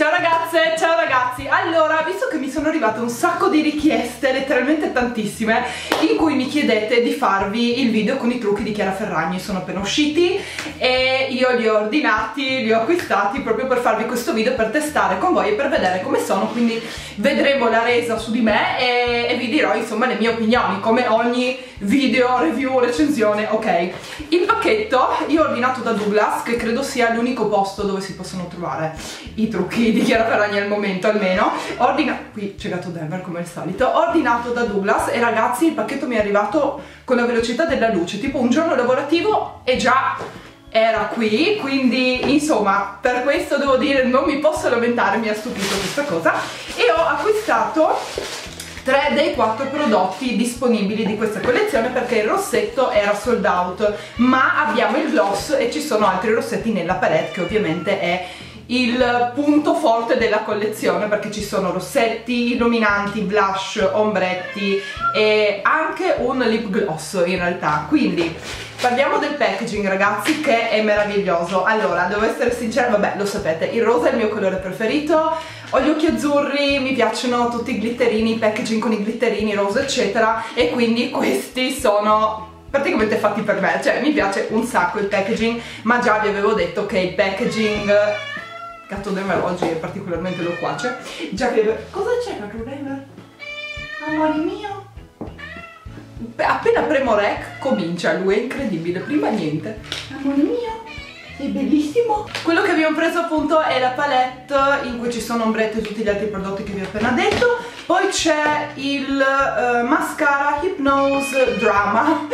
Ciao ragazze, ciao ragazzi. Allora, visto che mi sono arrivate un sacco di richieste, letteralmente tantissime, in cui mi chiedete di farvi il video con i trucchi di Chiara Ferragni, sono appena usciti e io li ho ordinati, li ho acquistati proprio per farvi questo video, per testare con voi e per vedere come sono, quindi vedremo la resa su di me e vi dirò insomma le mie opinioni, come ogni video, review, recensione, ok. Il pacchetto io ho ordinato da Douglas, che credo sia l'unico posto dove si possono trovare i trucchi di Chiara Ferragni al momento almeno. Qui c'è Gato Denver come al solito. Ho ordinato da Douglas e ragazzi il pacchetto mi è arrivato con la velocità della luce, tipo un giorno lavorativo e già era qui, quindi insomma per questo devo dire non mi posso lamentare, mi ha stupito questa cosa. E ho acquistato 3 dei 4 prodotti disponibili di questa collezione perché il rossetto era sold out, ma abbiamo il gloss e ci sono altri rossetti nella palette, che ovviamente è il punto forte della collezione perché ci sono rossetti, illuminanti, blush, ombretti e anche un lip gloss in realtà. Quindi parliamo del packaging ragazzi, che è meraviglioso. Allora, devo essere sincera, vabbè lo sapete, il rosa è il mio colore preferito, ho gli occhi azzurri, mi piacciono tutti i glitterini, i packaging con i glitterini, rosa eccetera, e quindi questi sono praticamente fatti per me, cioè mi piace un sacco il packaging, ma già vi avevo detto che il packaging... Gatto Denver oggi è particolarmente loquace. Già che... Cosa c'è Gatto Denver? Amore mio! Appena premo rec comincia, lui è incredibile, prima niente. Amore mio! È bellissimo! Quello che abbiamo preso appunto è la palette in cui ci sono ombretti e tutti gli altri prodotti che vi ho appena detto. Poi c'è il mascara Hypnose Drama.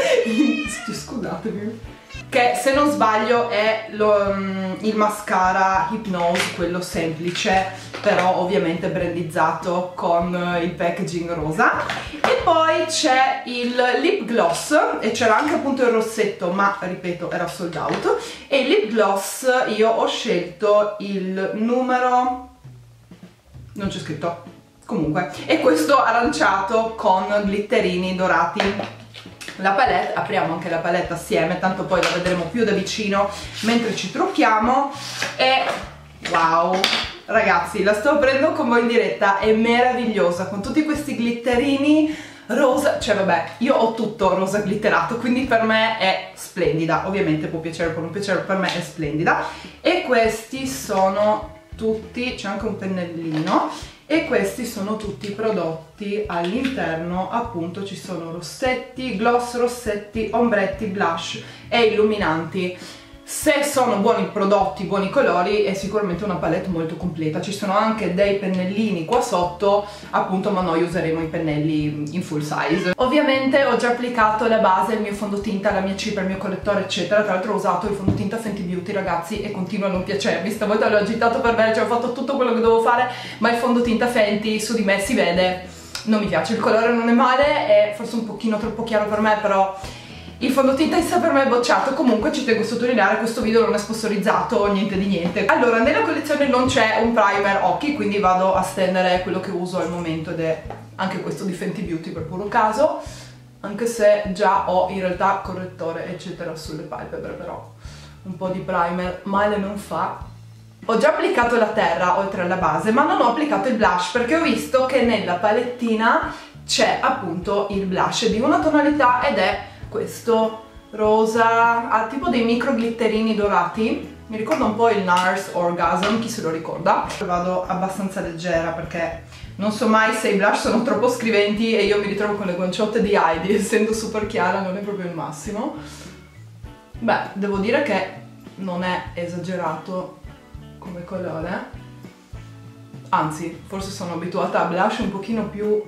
Scusatemi. Che se non sbaglio è il mascara Hypnose, quello semplice, però ovviamente brandizzato con il packaging rosa. E poi c'è il lip gloss, e c'era anche appunto il rossetto, ma ripeto era sold out. E il lip gloss io ho scelto il numero... non c'è scritto, comunque. E questo aranciato con glitterini dorati. La palette, apriamo anche la palette assieme, tanto poi la vedremo più da vicino mentre ci trucchiamo. E wow, ragazzi, la sto aprendo con voi in diretta, è meravigliosa con tutti questi glitterini rosa, cioè vabbè, io ho tutto rosa glitterato, quindi per me è splendida, ovviamente può piacere o può non piacere, per me è splendida. E questi sono tutti, c'è anche un pennellino, e questi sono tutti i prodotti all'interno, appunto ci sono rossetti, gloss, rossetti, ombretti, blush e illuminanti. Se sono buoni prodotti, buoni colori, è sicuramente una palette molto completa. Ci sono anche dei pennellini qua sotto, appunto, ma noi useremo i pennelli in full size. Ovviamente ho già applicato la base, il mio fondotinta, la mia cipria, il mio correttore eccetera. Tra l'altro ho usato il fondotinta Fenty Beauty ragazzi e continua a non piacermi, stavolta l'ho agitato per bene, cioè ho fatto tutto quello che dovevo fare, ma il fondotinta Fenty su di me si vede, non mi piace. Il colore non è male, è forse un pochino troppo chiaro per me, però... il fondotinta in sé per me è bocciato. Comunque ci tengo a sottolineare, questo video non è sponsorizzato, niente di niente. Allora, nella collezione non c'è un primer occhi, quindi vado a stendere quello che uso al momento, ed è anche questo di Fenty Beauty per puro caso, anche se già ho in realtà correttore eccetera sulle palpebre, però un po' di primer male non fa. Ho già applicato la terra oltre alla base, ma non ho applicato il blush perché ho visto che nella palettina c'è appunto il blush di una tonalità ed è questo rosa, ha tipo dei micro glitterini dorati, mi ricorda un po' il NARS Orgasm, chi se lo ricorda. Vado abbastanza leggera perché non so mai se i blush sono troppo scriventi e io mi ritrovo con le guanciotte di Heidi, essendo super chiara non è proprio il massimo. Beh, devo dire che non è esagerato come colore, anzi forse sono abituata a blush un pochino più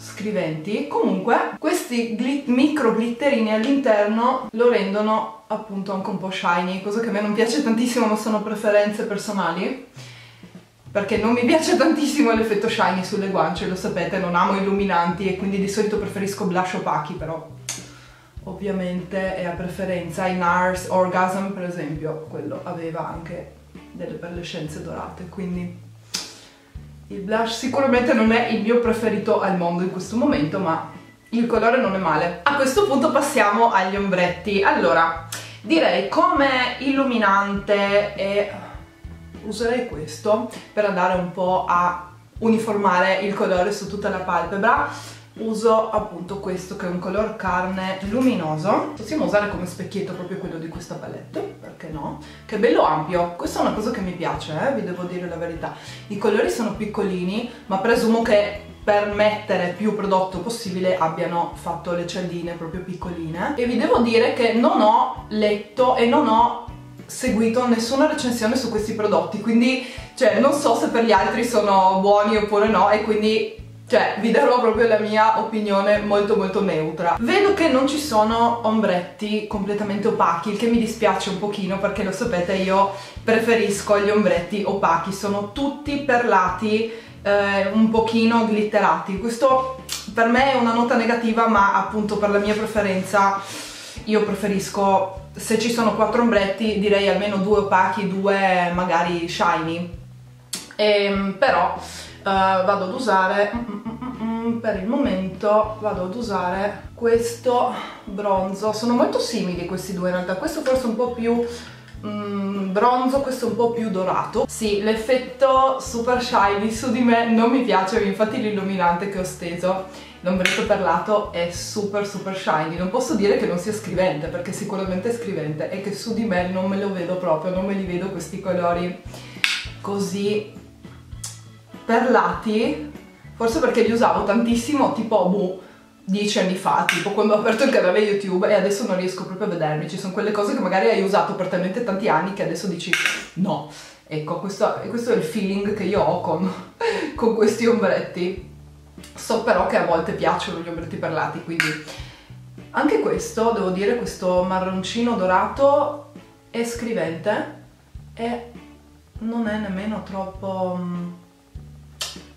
scriventi. Comunque questi micro glitterini all'interno lo rendono appunto anche un po' shiny, cosa che a me non piace tantissimo, ma sono preferenze personali perché non mi piace tantissimo l'effetto shiny sulle guance, lo sapete, non amo illuminanti e quindi di solito preferisco blush opachi, però ovviamente è a preferenza. In NARS Orgasm per esempio quello aveva anche delle perlescenze dorate, quindi il blush sicuramente non è il mio preferito al mondo in questo momento, ma il colore non è male. A questo punto passiamo agli ombretti. Allora, direi come illuminante e userei questo per andare un po' a uniformare il colore su tutta la palpebra. Uso appunto questo che è un color carne luminoso. Possiamo usare come specchietto proprio quello di questa palette, perché no? Che è bello ampio, questa è una cosa che mi piace, vi devo dire la verità. I colori sono piccolini, ma presumo che per mettere più prodotto possibile abbiano fatto le celline proprio piccoline. E vi devo dire che non ho letto e non ho seguito nessuna recensione su questi prodotti, quindi cioè non so se per gli altri sono buoni oppure no, e quindi cioè vi darò proprio la mia opinione molto molto neutra. Vedo che non ci sono ombretti completamente opachi, il che mi dispiace un pochino perché lo sapete io preferisco gli ombretti opachi, sono tutti perlati, un pochino glitterati. Questo per me è una nota negativa, ma appunto per la mia preferenza io preferisco, se ci sono 4 ombretti direi almeno 2 opachi, 2 magari shiny. Però vado ad usare, per il momento vado ad usare questo bronzo. Sono molto simili questi due in realtà, questo forse un po' più bronzo, questo un po' più dorato. Sì, l'effetto super shiny su di me non mi piace, infatti l'illuminante che ho steso, l'ombretto perlato, è super super shiny. Non posso dire che non sia scrivente, perché sicuramente è scrivente, e che su di me non me lo vedo proprio, non me li vedo questi colori così perlati, forse perché li usavo tantissimo tipo 10 anni fa, tipo quando ho aperto il canale YouTube, e adesso non riesco proprio a vedermi. Ci sono quelle cose che magari hai usato per talmente tanti anni che adesso dici no. Ecco, questo è il feeling che io ho con questi ombretti. So però che a volte piacciono gli ombretti perlati, quindi anche questo, devo dire, questo marroncino dorato è scrivente e non è nemmeno troppo,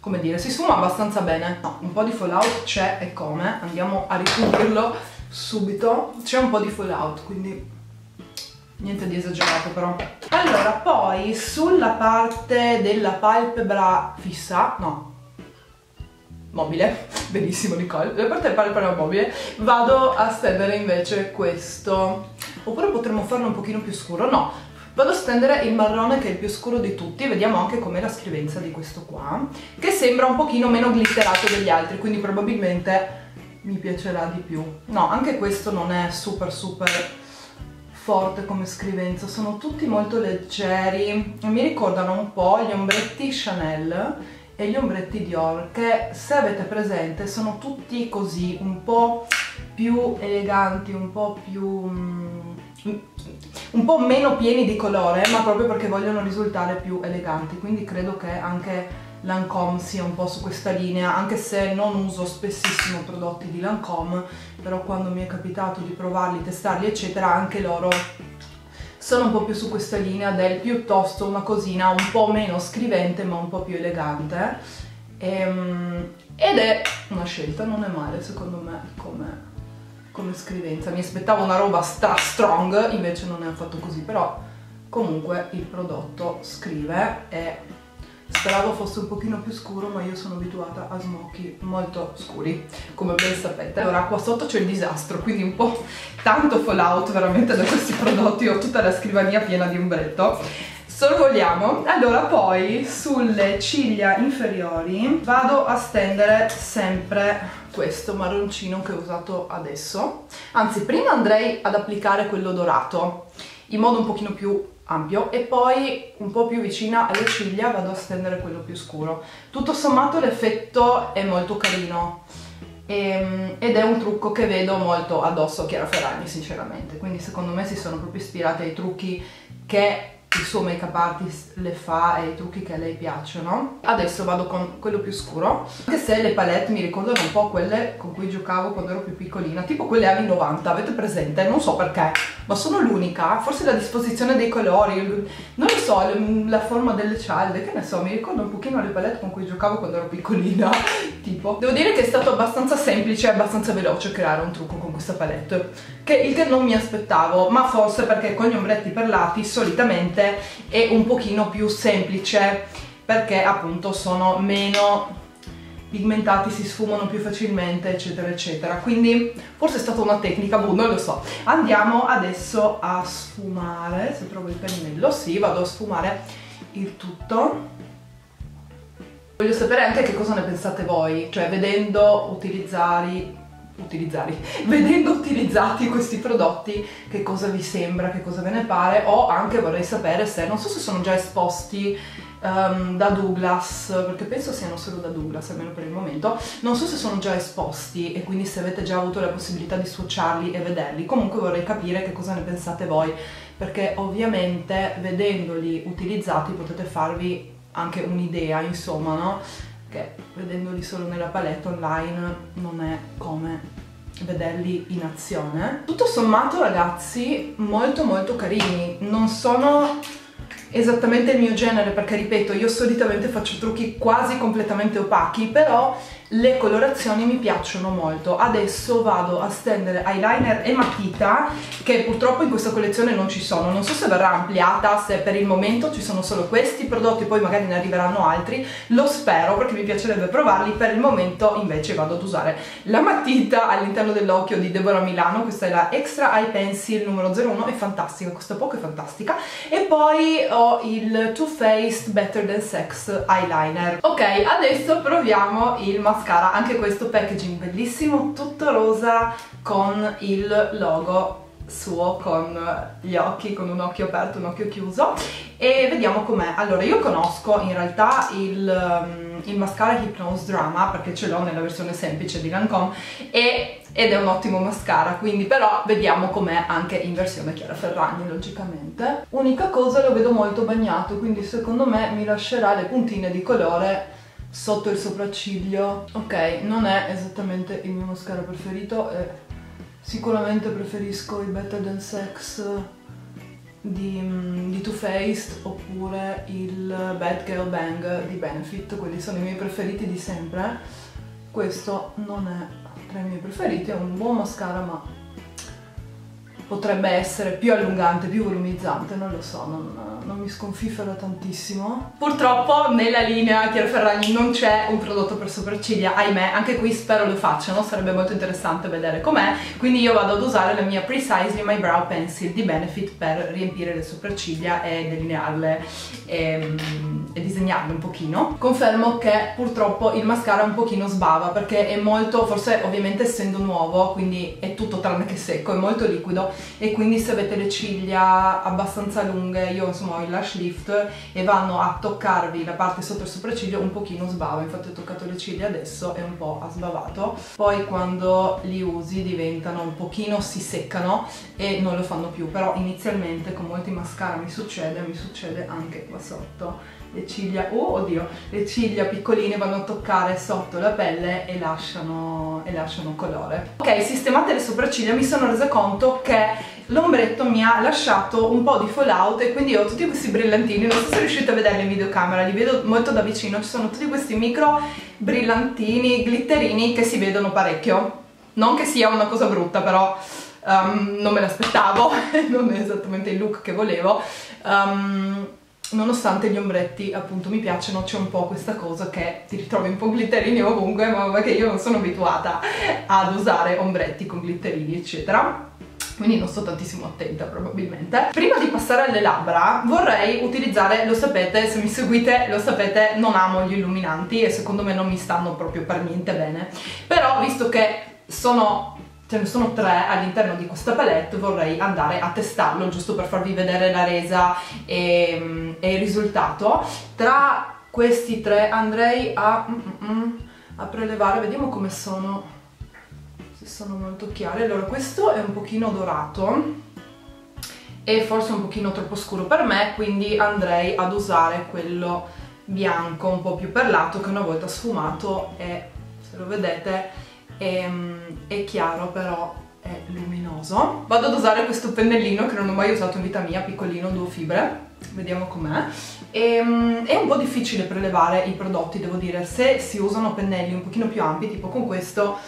come dire, si sfuma abbastanza bene. No, un po' di fallout c'è, e come, andiamo a ripulirlo subito. C'è un po' di fallout, quindi niente di esagerato però. Allora, poi sulla parte della palpebra fissa, no, mobile, benissimo Nicole, la parte della palpebra mobile vado a stendere invece questo, oppure potremmo farlo un pochino più scuro, no, vado a stendere il marrone che è il più scuro di tutti. Vediamo anche com'è la scrivenza di questo qua, che sembra un pochino meno glitterato degli altri, quindi probabilmente mi piacerà di più. No, anche questo non è super super forte come scrivenza, sono tutti molto leggeri, mi ricordano un po' gli ombretti Chanel e gli ombretti Dior, che se avete presente sono tutti così un po' più eleganti, un po' più... un po' meno pieni di colore, ma proprio perché vogliono risultare più eleganti. Quindi credo che anche Lancome sia un po' su questa linea, anche se non uso spessissimo prodotti di Lancome, però quando mi è capitato di provarli, testarli eccetera, anche loro sono un po' più su questa linea del piuttosto una cosina un po' meno scrivente ma un po' più elegante, ed è una scelta, non è male secondo me come scrivenza. Mi aspettavo una roba stra strong, invece non è affatto così, però comunque il prodotto scrive, e speravo fosse un pochino più scuro, ma io sono abituata a smoky molto scuri, come ben sapete. Allora, qua sotto c'è il disastro, quindi un po' tanto fallout veramente da questi prodotti, ho tutta la scrivania piena di ombretto. Sorvoliamo. Allora, poi sulle ciglia inferiori vado a stendere sempre questo marroncino che ho usato adesso, anzi prima andrei ad applicare quello dorato in modo un pochino più ampio, e poi un po' più vicina alle ciglia vado a stendere quello più scuro. Tutto sommato l'effetto è molto carino, ed è un trucco che vedo molto addosso a Chiara Ferragni sinceramente, quindi secondo me si sono proprio ispirate ai trucchi che il suo make up artist le fa e i trucchi che a lei piacciono. Adesso vado con quello più scuro, anche se le palette mi ricordano un po' quelle con cui giocavo quando ero più piccolina, tipo quelle anni 90, avete presente? Non so perché, ma sono l'unica, forse la disposizione dei colori, non lo so, la forma delle cialde, che ne so, mi ricordo un pochino le palette con cui giocavo quando ero piccolina, tipo. Devo dire che è stato abbastanza semplice e abbastanza veloce creare un trucco con questa palette, il che non mi aspettavo, ma forse perché con gli ombretti perlati solitamente è un pochino più semplice, perché appunto sono meno pigmentati, si sfumano più facilmente eccetera eccetera, quindi forse è stata una tecnica, boh, non lo so. Andiamo adesso a sfumare, se trovo il pennello, sì, vado a sfumare il tutto. Voglio sapere anche che cosa ne pensate voi, cioè vedendo utilizzati questi prodotti, che cosa vi sembra, che cosa ve ne pare, o anche vorrei sapere se, non so se sono già esposti da Douglas, perché penso siano solo da Douglas, almeno per il momento, non so se sono già esposti e quindi se avete già avuto la possibilità di swatcharli e vederli. Comunque vorrei capire che cosa ne pensate voi, perché ovviamente vedendoli utilizzati potete farvi anche un'idea, insomma, no? Che vedendoli solo nella palette online non è come vederli in azione. Tutto sommato, ragazzi, molto molto carini. Non sono esattamente il mio genere, perché ripeto, io solitamente faccio trucchi quasi completamente opachi, però le colorazioni mi piacciono molto. Adesso vado a stendere eyeliner e matita, che purtroppo in questa collezione non ci sono, non so se verrà ampliata, se per il momento ci sono solo questi prodotti, poi magari ne arriveranno altri, lo spero, perché mi piacerebbe provarli. Per il momento invece vado ad usare la matita all'interno dell'occhio di Deborah Milano, questa è la Extra Eye Pencil numero 01, è fantastica, costa poco, è fantastica. E poi ho il Too Faced Better Than Sex eyeliner. Ok, adesso proviamo il mascara. Anche questo packaging bellissimo, tutto rosa con il logo suo, con gli occhi, con un occhio aperto, un occhio chiuso, e vediamo com'è. Allora, io conosco in realtà il mascara Hypnose Drama, perché ce l'ho nella versione semplice di Lancome ed è un ottimo mascara, quindi però vediamo com'è anche in versione Chiara Ferragni, logicamente. Unica cosa, lo vedo molto bagnato, quindi secondo me mi lascerà le puntine di colore sotto il sopracciglio. Ok, non è esattamente il mio mascara preferito, sicuramente preferisco il Better Than Sex di Too Faced oppure il Bad Girl Bang di Benefit, quelli sono i miei preferiti di sempre. Questo non è tra i miei preferiti, è un buon mascara ma potrebbe essere più allungante, più volumizzante, non lo so, non mi sconfiffera tantissimo. Purtroppo nella linea Chiara Ferragni non c'è un prodotto per sopracciglia, ahimè. Anche qui spero lo facciano, sarebbe molto interessante vedere com'è. Quindi io vado ad usare la mia Precise My Brow Pencil di Benefit per riempire le sopracciglia e delinearle e disegnarle un pochino. Confermo che purtroppo il mascara un pochino sbava, perché è molto, forse ovviamente essendo nuovo, quindi è tutto tranne che secco, è molto liquido, e quindi se avete le ciglia abbastanza lunghe, io insomma il lash lift, e vanno a toccarvi la parte sotto il sopracciglio, un pochino sbava. Infatti ho toccato le ciglia adesso e un po' ha sbavato, poi quando li usi diventano un pochino, si seccano e non lo fanno più. Però inizialmente con molti mascara mi succede anche qua sotto le ciglia, oh oddio, le ciglia piccoline vanno a toccare sotto la pelle e lasciano colore. Ok, sistemate le sopracciglia, mi sono resa conto che l'ombretto mi ha lasciato un po' di fallout, e quindi ho tutti questi brillantini, non so se riuscite a vederli in videocamera, li vedo molto da vicino, ci sono tutti questi micro brillantini, glitterini, che si vedono parecchio. Non che sia una cosa brutta, però non me l'aspettavo, non è esattamente il look che volevo. Nonostante gli ombretti appunto mi piacciono, c'è un po' questa cosa che ti ritrovi un po' glitterini ovunque, ma perché io non sono abituata ad usare ombretti con glitterini eccetera, quindi non sto tantissimo attenta probabilmente. Prima di passare alle labbra vorrei utilizzare, lo sapete, se mi seguite lo sapete, non amo gli illuminanti e secondo me non mi stanno proprio per niente bene, però visto che ce ne sono tre all'interno di questa palette, vorrei andare a testarlo giusto per farvi vedere la resa e il risultato. Tra questi tre andrei a prelevare, vediamo come sono, sono molto chiare. Allora, questo è un pochino dorato e forse un pochino troppo scuro per me, quindi andrei ad usare quello bianco un po' più perlato, che una volta sfumato è, se lo vedete, è chiaro però è luminoso. Vado ad usare questo pennellino che non ho mai usato in vita mia, piccolino, 2 fibre, vediamo com'è. È un po' difficile prelevare i prodotti, devo dire, se si usano pennelli un pochino più ampi, tipo con questo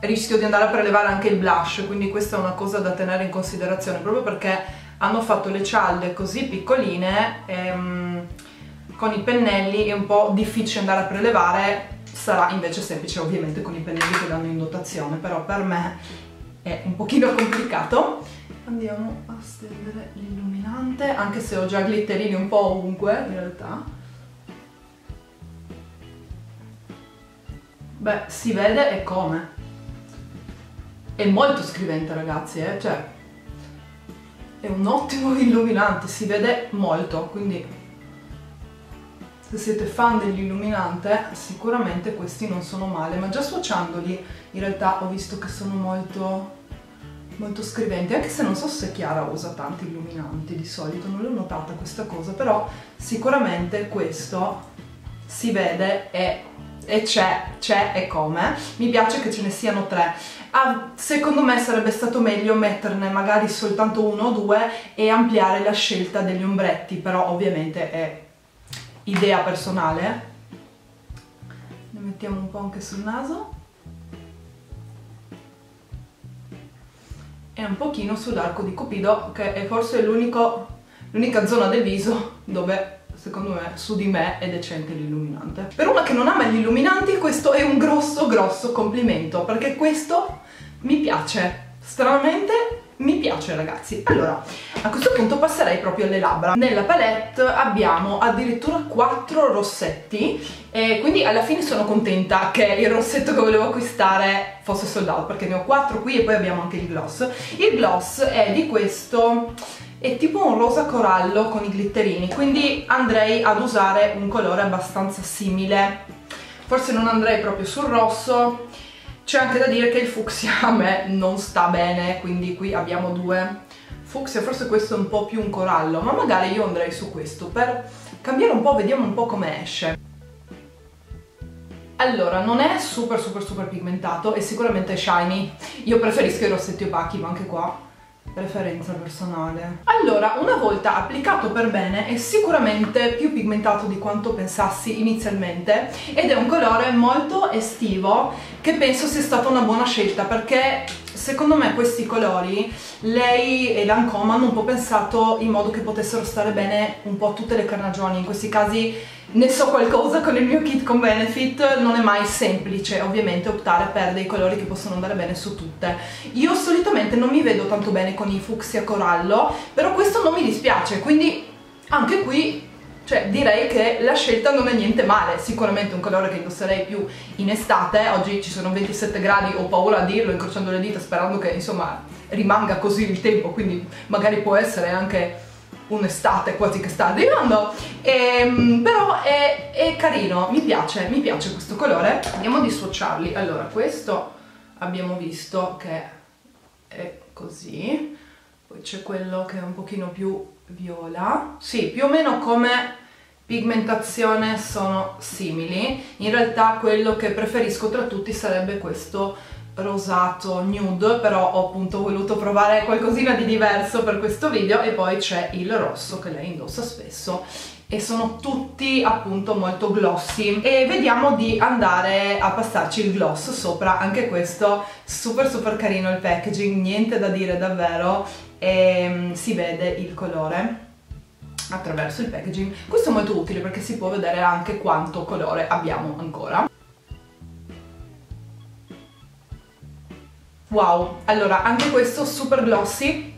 rischio di andare a prelevare anche il blush, quindi questa è una cosa da tenere in considerazione, proprio perché hanno fatto le cialde così piccoline, con i pennelli è un po' difficile andare a prelevare. Sarà invece semplice ovviamente con i pennelli che danno in dotazione, però per me è un pochino complicato. Andiamo a stendere l'illuminante. importante, anche se ho già glitterini un po' ovunque in realtà. Beh, si vede e come. È molto scrivente, ragazzi, cioè è un ottimo illuminante, si vede molto, quindi se siete fan dell'illuminante sicuramente questi non sono male, ma già sfociandoli in realtà ho visto che sono molto scriventi, anche se non so se Chiara usa tanti illuminanti di solito, non l'ho notata questa cosa, però sicuramente questo si vede e c'è e come. Mi piace che ce ne siano tre. Secondo me sarebbe stato meglio metterne magari soltanto uno o due e ampliare la scelta degli ombretti, però ovviamente è idea personale. Ne mettiamo un po' anche sul naso e un pochino sull'arco di Cupido, che è forse l'unica zona del viso dove secondo me, su di me, è decente l'illuminante. Per una che non ama gli illuminanti, questo è un grosso complimento, perché questo mi piace, stranamente mi piace, ragazzi. Allora, a questo punto passerei proprio alle labbra. Nella palette abbiamo addirittura 4 rossetti e quindi alla fine sono contenta che il rossetto che volevo acquistare fosse sold out, perché ne ho 4 qui e poi abbiamo anche il gloss. Il gloss è di questo, è tipo un rosa corallo con i glitterini, quindi andrei ad usare un colore abbastanza simile, forse non andrei proprio sul rosso. C'è anche da dire che il fucsia a me non sta bene, quindi qui abbiamo due fucsia, forse questo è un po' più un corallo, ma magari io andrei su questo per cambiare un po', vediamo un po' come esce. Allora, non è super pigmentato e sicuramente è shiny, io preferisco i rossetti opachi, ma anche qua preferenza personale. Allora, una volta applicato per bene è sicuramente più pigmentato di quanto pensassi inizialmente ed è un colore molto estivo che penso sia stata una buona scelta, perché secondo me questi colori lei e Lancome hanno un po' pensato in modo che potessero stare bene un po' tutte le carnagioni. In questi casi ne so qualcosa, con il mio kit con Benefit non è mai semplice ovviamente optare per dei colori che possono andare bene su tutte. Io solitamente non mi vedo tanto bene con i fucsia corallo, però questo non mi dispiace, quindi anche qui, cioè, direi che la scelta non è niente male. Sicuramente un colore che indosserei più in estate, oggi ci sono 27 gradi, ho paura a dirlo incrociando le dita sperando che insomma rimanga così il tempo, quindi magari può essere anche un'estate quasi che sta arrivando, però è carino, mi piace questo colore. Andiamo a dissociarli. Allora, questo abbiamo visto che è così, poi c'è quello che è un pochino più viola, sì, più o meno come pigmentazione sono simili, in realtà quello che preferisco tra tutti sarebbe questo rosato nude, però ho appunto voluto provare qualcosina di diverso per questo video. E poi c'è il rosso che lei indossa spesso e sono tutti appunto molto glossy, e vediamo di andare a passarci il gloss sopra. Anche questo super carino il packaging, niente da dire davvero, e si vede il colore attraverso il packaging. Questo è molto utile perché si può vedere anche quanto colore abbiamo ancora. Wow, allora anche questo super glossy,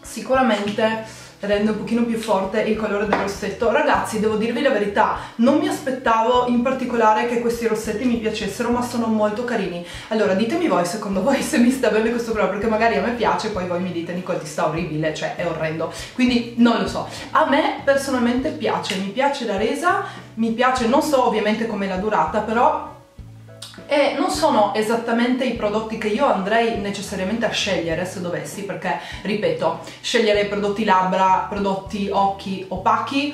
sicuramente rende un pochino più forte il colore del rossetto. Ragazzi, devo dirvi la verità, non mi aspettavo in particolare che questi rossetti mi piacessero, ma sono molto carini. Allora, ditemi voi, secondo voi, se mi sta bene questo colore, perché magari a me piace, poi voi mi dite Nicole ti sta orribile, cioè è orrendo, quindi non lo so. A me personalmente piace, mi piace la resa, mi piace, non so ovviamente com'è la durata, però... E non sono esattamente i prodotti che io andrei necessariamente a scegliere se dovessi, perché, ripeto, sceglierei prodotti labbra, prodotti occhi opachi,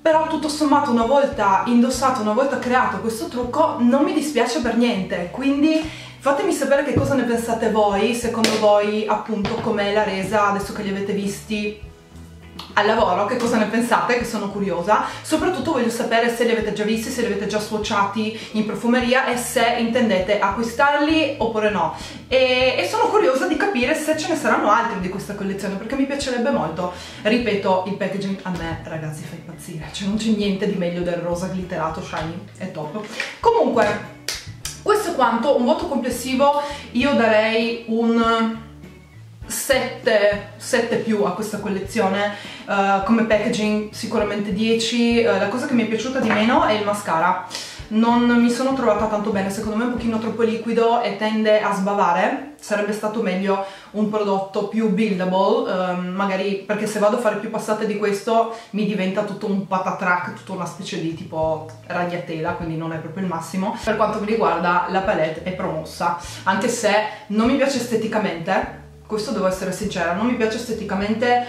però tutto sommato una volta indossato, una volta creato questo trucco, non mi dispiace per niente, quindi... Fatemi sapere che cosa ne pensate voi, secondo voi appunto com'è la resa adesso che li avete visti al lavoro, che cosa ne pensate, che sono curiosa. Soprattutto voglio sapere se li avete già visti, se li avete già swatchati in profumeria e se intendete acquistarli oppure no, e sono curiosa di capire se ce ne saranno altri di questa collezione, perché mi piacerebbe molto. Ripeto, il packaging a me, ragazzi, fa impazzire, cioè non c'è niente di meglio del rosa glitterato shiny, è top. Comunque, questo è quanto. Un voto complessivo io darei un 7 più a questa collezione, come packaging sicuramente 10. La cosa che mi è piaciuta di meno è il mascara, non mi sono trovata tanto bene, secondo me è un pochino troppo liquido e tende a sbavare. Sarebbe stato meglio un prodotto più buildable, magari, perché se vado a fare più passate di questo mi diventa tutto un patatrack, tutta una specie di tipo ragnatela, quindi non è proprio il massimo. Per quanto mi riguarda la palette è promossa, anche se non mi piace esteticamente. Questo devo essere sincera, non mi piace esteticamente,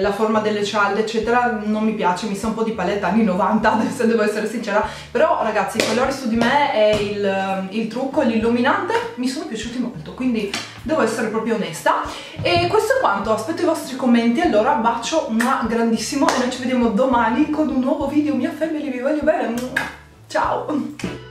la forma delle cialde eccetera non mi piace, mi sa un po' di palette anni 90, se devo essere sincera. Però ragazzi, i colori su di me e il trucco, l'illuminante mi sono piaciuti molto, quindi devo essere proprio onesta. E questo è quanto, aspetto i vostri commenti, allora bacio grandissimo e noi ci vediamo domani con un nuovo video. Mia family, vi voglio bene, ciao!